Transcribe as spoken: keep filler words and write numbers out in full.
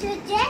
तुझे